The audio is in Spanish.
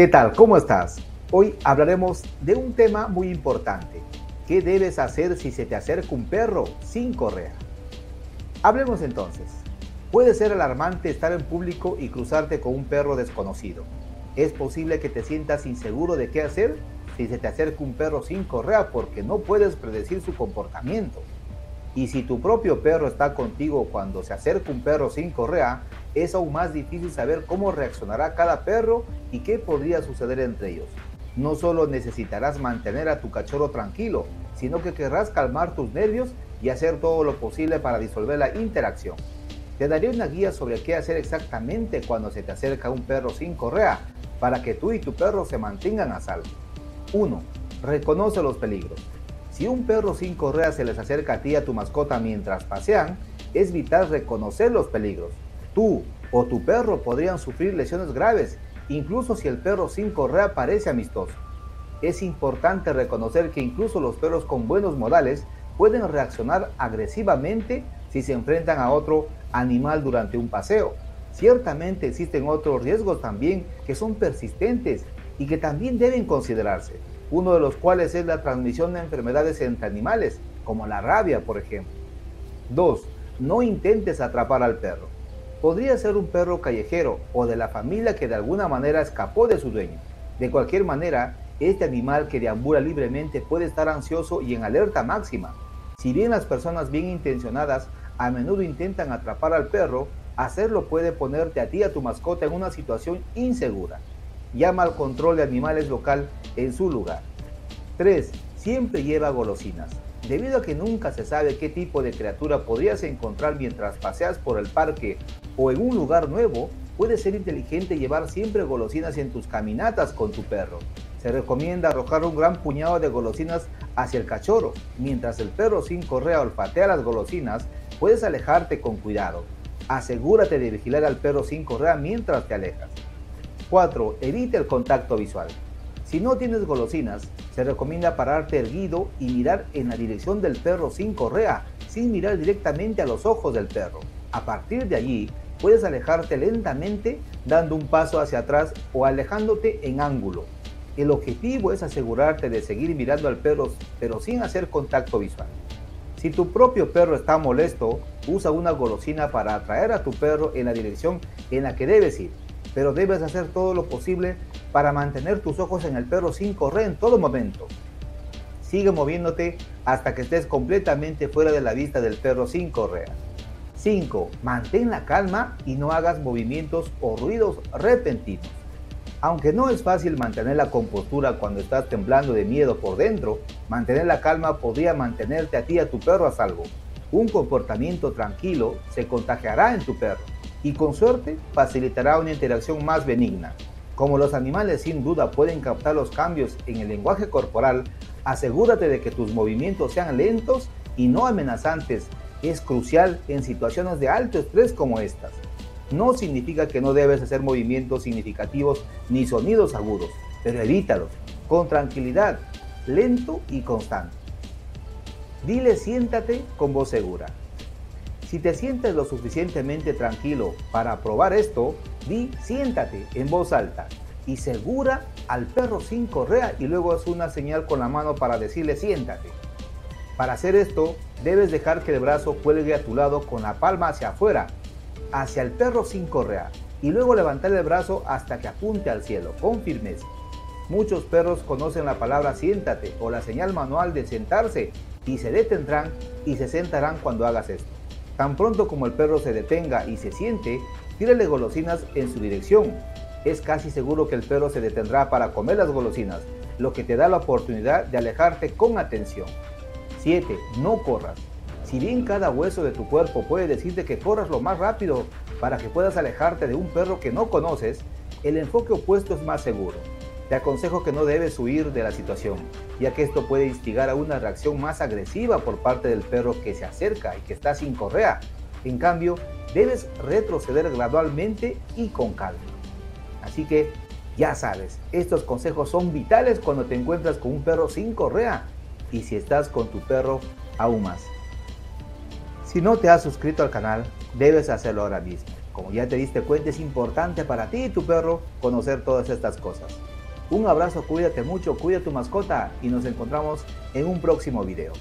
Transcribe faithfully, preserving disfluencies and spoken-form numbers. ¿Qué tal? ¿Cómo estás? Hoy hablaremos de un tema muy importante. ¿Qué debes hacer si se te acerca un perro sin correa? Hablemos entonces. Puede ser alarmante estar en público y cruzarte con un perro desconocido. Es posible que te sientas inseguro de qué hacer si se te acerca un perro sin correa porque no puedes predecir su comportamiento. Y si tu propio perro está contigo cuando se acerca un perro sin correa, es aún más difícil saber cómo reaccionará cada perro y qué podría suceder entre ellos. No solo necesitarás mantener a tu cachorro tranquilo, sino que querrás calmar tus nervios y hacer todo lo posible para disolver la interacción. Te daré una guía sobre qué hacer exactamente cuando se te acerca un perro sin correa para que tú y tu perro se mantengan a salvo. uno. Reconoce los peligros. Si un perro sin correa se les acerca a ti y a tu mascota mientras pasean, es vital reconocer los peligros. Tú o tu perro podrían sufrir lesiones graves, incluso si el perro sin correa parece amistoso. Es importante reconocer que incluso los perros con buenos modales pueden reaccionar agresivamente si se enfrentan a otro animal durante un paseo. Ciertamente existen otros riesgos también que son persistentes y que también deben considerarse, uno de los cuales es la transmisión de enfermedades entre animales, como la rabia, por ejemplo. dos. No intentes atrapar al perro. Podría ser un perro callejero o de la familia que de alguna manera escapó de su dueño. De cualquier manera, este animal que deambula libremente puede estar ansioso y en alerta máxima. Si bien las personas bien intencionadas a menudo intentan atrapar al perro, hacerlo puede ponerte a ti y a tu mascota en una situación insegura. Llama al control de animales local en su lugar. tres. Siempre lleva golosinas. Debido a que nunca se sabe qué tipo de criatura podrías encontrar mientras paseas por el parque o en un lugar nuevo, puede ser inteligente llevar siempre golosinas en tus caminatas con tu perro. Se recomienda arrojar un gran puñado de golosinas hacia el cachorro. Mientras el perro sin correa olfatea las golosinas, puedes alejarte con cuidado. Asegúrate de vigilar al perro sin correa mientras te alejas. cuatro. Evita el contacto visual. Si no tienes golosinas, se recomienda pararte erguido y mirar en la dirección del perro sin correa, sin mirar directamente a los ojos del perro. A partir de allí, puedes alejarte lentamente dando un paso hacia atrás o alejándote en ángulo. El objetivo es asegurarte de seguir mirando al perro, pero sin hacer contacto visual. Si tu propio perro está molesto, usa una golosina para atraer a tu perro en la dirección en la que debes ir. Pero debes hacer todo lo posible para mantener tus ojos en el perro sin correa en todo momento. Sigue moviéndote hasta que estés completamente fuera de la vista del perro sin correa. cinco. Mantén la calma y no hagas movimientos o ruidos repentinos. Aunque no es fácil mantener la compostura cuando estás temblando de miedo por dentro, mantener la calma podría mantenerte a ti y a tu perro a salvo. Un comportamiento tranquilo se contagiará en tu perro y con suerte facilitará una interacción más benigna. Como los animales sin duda pueden captar los cambios en el lenguaje corporal, asegúrate de que tus movimientos sean lentos y no amenazantes. Es crucial en situaciones de alto estrés como estas. No significa que no debes hacer movimientos significativos ni sonidos agudos, pero evítalos con tranquilidad, lento y constante. Dile siéntate con voz segura. Si te sientes lo suficientemente tranquilo para probar esto, di siéntate en voz alta y segura al perro sin correa y luego haz una señal con la mano para decirle siéntate. Para hacer esto, debes dejar que el brazo cuelgue a tu lado con la palma hacia afuera, hacia el perro sin correa y luego levantar el brazo hasta que apunte al cielo con firmeza. Muchos perros conocen la palabra siéntate o la señal manual de sentarse y se detendrán y se sentarán cuando hagas esto. Tan pronto como el perro se detenga y se siente, tírale golosinas en su dirección. Es casi seguro que el perro se detendrá para comer las golosinas, lo que te da la oportunidad de alejarte con atención. siete. No corras. Si bien cada hueso de tu cuerpo puede decirte que corras lo más rápido para que puedas alejarte de un perro que no conoces, el enfoque opuesto es más seguro. Te aconsejo que no debes huir de la situación, ya que esto puede instigar a una reacción más agresiva por parte del perro que se acerca y que está sin correa. En cambio, debes retroceder gradualmente y con calma. Así que, ya sabes, estos consejos son vitales cuando te encuentras con un perro sin correa y si estás con tu perro, aún más. Si no te has suscrito al canal, debes hacerlo ahora mismo. Como ya te diste cuenta, es importante para ti y tu perro conocer todas estas cosas. Un abrazo, cuídate mucho, cuida a tu mascota y nos encontramos en un próximo video.